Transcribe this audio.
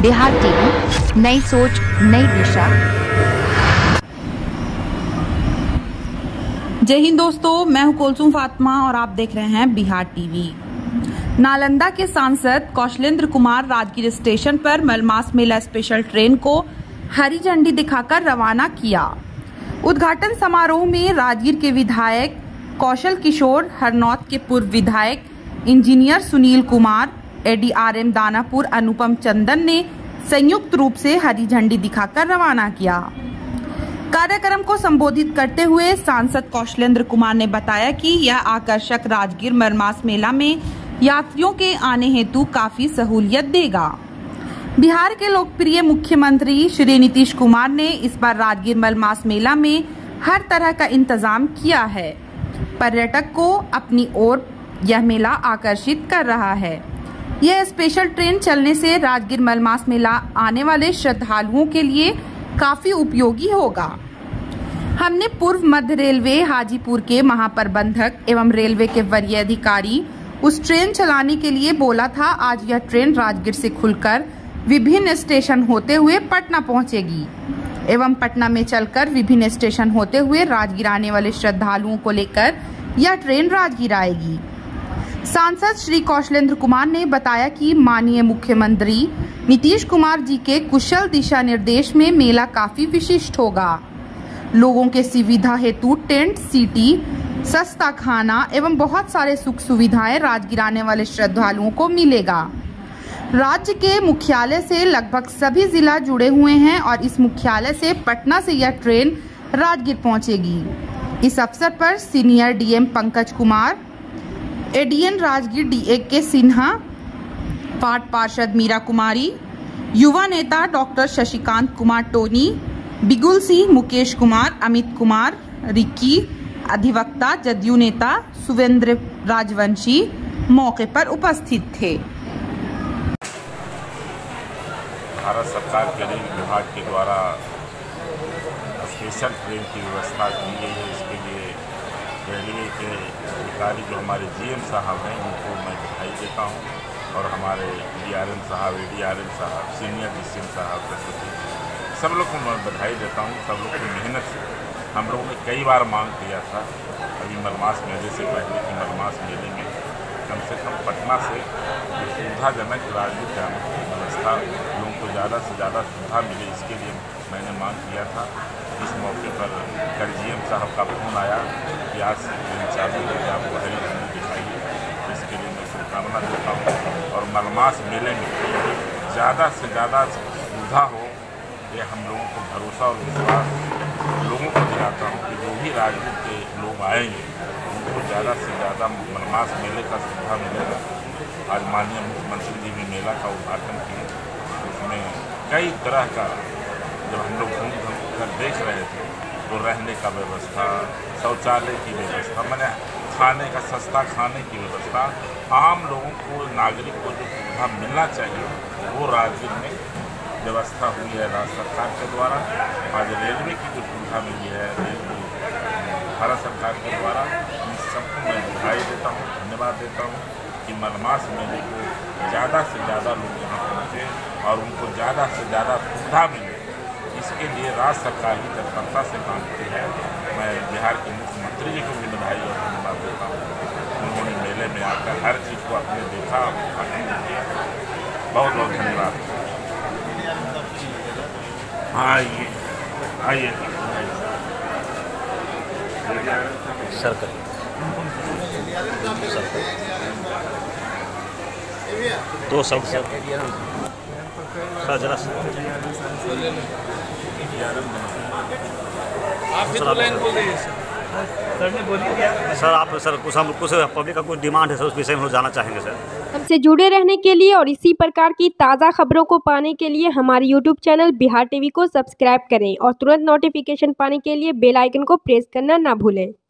Bihar TV, नई सोच नई दिशा। जय हिंद दोस्तों, मैं हूं कोल्सुम फातिमा और आप देख रहे हैं बिहार टीवी। नालंदा के सांसद कौशलेंद्र कुमार राजगीर स्टेशन पर मलमास मेला स्पेशल ट्रेन को हरी झंडी दिखाकर रवाना किया। उद्घाटन समारोह में राजगीर के विधायक कौशल किशोर, हरनौत के पूर्व विधायक इंजीनियर सुनील कुमार, एडीआरएम दानापुर अनुपम चंदन ने संयुक्त रूप से हरी झंडी दिखाकर रवाना किया। कार्यक्रम को संबोधित करते हुए सांसद कौशलेंद्र कुमार ने बताया कि यह आकर्षक राजगीर मलमास मेला में यात्रियों के आने हेतु काफी सहूलियत देगा। बिहार के लोकप्रिय मुख्यमंत्री श्री नीतीश कुमार ने इस बार राजगीर मलमास मेला में हर तरह का इंतजाम किया है। पर्यटक को अपनी ओर यह मेला आकर्षित कर रहा है। यह स्पेशल ट्रेन चलने से राजगीर मलमास मेला आने वाले श्रद्धालुओं के लिए काफी उपयोगी होगा। हमने पूर्व मध्य रेलवे हाजीपुर के महाप्रबंधक एवं रेलवे के वरीय अधिकारी उस ट्रेन चलाने के लिए बोला था। आज यह ट्रेन राजगीर से खुलकर विभिन्न स्टेशन होते हुए पटना पहुंचेगी एवं पटना में चलकर विभिन्न स्टेशन होते हुए राजगीर आने वाले श्रद्धालुओं को लेकर यह ट्रेन राजगीर आएगी। सांसद श्री कौशलेंद्र कुमार ने बताया कि माननीय मुख्यमंत्री नीतीश कुमार जी के कुशल दिशा निर्देश में मेला काफी विशिष्ट होगा। लोगों के सुविधा हेतु टेंट सिटी, सस्ता खाना एवं बहुत सारे सुख सुविधाएं राजगीर आने वाले श्रद्धालुओं को मिलेगा। राज्य के मुख्यालय से लगभग सभी जिला जुड़े हुए हैं और इस मुख्यालय से पटना से यह ट्रेन राजगीर पहुंचेगी। इस अवसर पर senior DM Pankaj Kumar, ADN Rajgir DAK Sinha, पाठ पार्षद मीरा कुमारी, युवा नेता doctor Shashikant Kumar Tony, Bigul Singh, Mukesh Kumar, Amit Kumar, Ricky, अधिवक्ता, जदयू नेता सुवेंद्र राजवंशी मौके पर उपस्थित थे। भारत सरकार के रेल विभाग के द्वारा स्पेशल ट्रेन की व्यवस्था की गई है। इसके लिए रेलवे के अधिकारी जो हमारे जीएम साहब हैं उनको मैं बधाई देता हूं और हमारे एडीआरएम साहब, सीनियर डीसीएम साहब, सब लोग को मैं बधाई देता हूं। सब लोग की मेहनत से हम लोगों ने कई बार मांग किया था अभी मलमास मेले से पहले कि मलमास मेले में कम से कम पटना से सुविधाजनक राजगीर जाने की व्यवस्था, लोगों को ज़्यादा से ज़्यादा सुविधा मिले, इसके लिए मैंने मांग किया था। इस मौके पर कल जीएम साहब का फोन आया कि आज से ट्रेन चालू होगी, आपको हरी झंडी दिखाइए। इसके लिए मैं शुभकामना देता हूँ और मलमास मेले में ज़्यादा से ज़्यादा सुविधा हो, ये हम लोगों को भरोसा और विश्वास लोगों को दिलाता हूँ कि जो भी राजगीर के लोग आएंगे उनको ज़्यादा से ज़्यादा मलमास मेले का सुविधा मिलेगा। आज माननीय मुख्यमंत्री जी ने मेला का उद्घाटन किया, उसमें कई तरह का जब हम लोग घूम घूम कर देख रहे थे तो रहने का व्यवस्था, शौचालय की व्यवस्था, मैंने खाने का सस्ता खाने की व्यवस्था, आम लोगों को, नागरिक को जो सुविधा मिलना चाहिए वो राजगीर में व्यवस्था हुई है राज्य सरकार के द्वारा। आज रेलवे की जो सुविधा मिली है भारत सरकार के द्वारा, इन सबको मैं बधाई देता हूँ, धन्यवाद देता हूँ कि मलमास मेले को ज़्यादा से ज़्यादा लोग यहाँ पहुँचे और उनको ज़्यादा से ज़्यादा सुविधा मिले, इसके लिए राज्य सरकार की तत्परता से काम की है। मैं बिहार के मुख्यमंत्री जी को भी बधाई और धन्यवाद देता हूँ। उन्होंने मेले में आकर हर चीज़ को अपने देखा, बहुत बहुत धन्यवाद। आइए सर करिए दो शब्द सर जरा सर आप सर कुछ पब्लिक का कुछ डिमांड है सर, उस विषय में जाना चाहेंगे सर। हमसे जुड़े रहने के लिए और इसी प्रकार की ताज़ा खबरों को पाने के लिए हमारे YouTube चैनल बिहार टीवी को सब्सक्राइब करें और तुरंत नोटिफिकेशन पाने के लिए बेल आइकन को प्रेस करना ना भूलें।